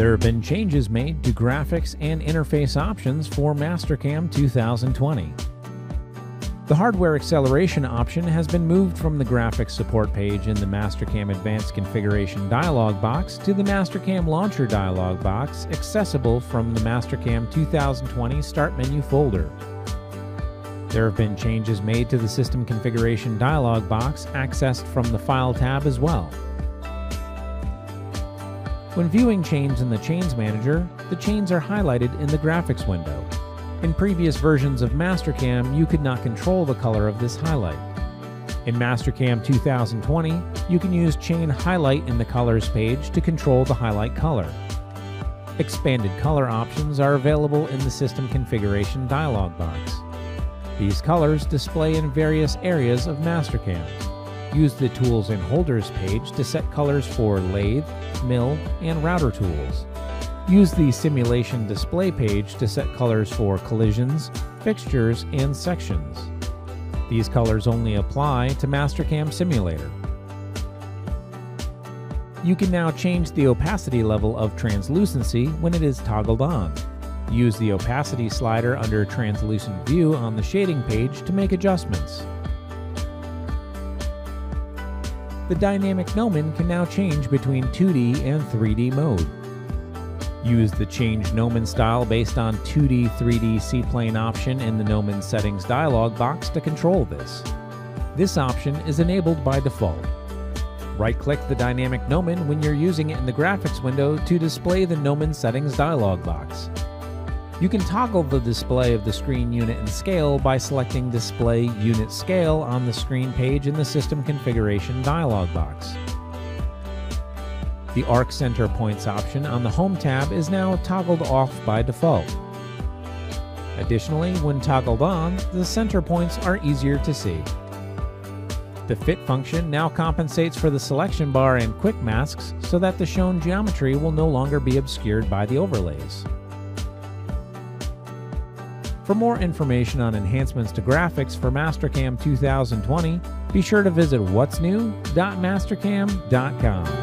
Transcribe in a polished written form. There have been changes made to graphics and interface options for Mastercam 2020. The hardware acceleration option has been moved from the graphics support page in the Mastercam Advanced Configuration dialog box to the Mastercam Launcher dialog box, accessible from the Mastercam 2020 Start Menu folder. There have been changes made to the System Configuration dialog box, accessed from the File tab as well. When viewing chains in the Chains Manager, the chains are highlighted in the graphics window. In previous versions of Mastercam, you could not control the color of this highlight. In Mastercam 2020, you can use Chain Highlight in the Colors page to control the highlight color. Expanded color options are available in the System Configuration dialog box. These colors display in various areas of Mastercam. Use the Tools and Holders page to set colors for lathe, mill, and router tools. Use the Simulation Display page to set colors for collisions, fixtures, and sections. These colors only apply to Mastercam Simulator. You can now change the opacity level of translucency when it is toggled on. Use the opacity slider under Translucent View on the shading page to make adjustments. The dynamic gnomon can now change between 2D and 3D mode. Use the Change Gnomon Style based on 2D, 3D C-plane option in the Gnomon Settings dialog box to control this. This option is enabled by default. Right-click the dynamic gnomon when you're using it in the graphics window to display the Gnomon Settings dialog box. You can toggle the display of the screen unit and scale by selecting Display Unit Scale on the screen page in the System Configuration dialog box. The Arc Center Points option on the Home tab is now toggled off by default. Additionally, when toggled on, the center points are easier to see. The Fit function now compensates for the selection bar and quick masks so that the shown geometry will no longer be obscured by the overlays. For more information on enhancements to graphics for Mastercam 2020, be sure to visit whatsnew.mastercam.com.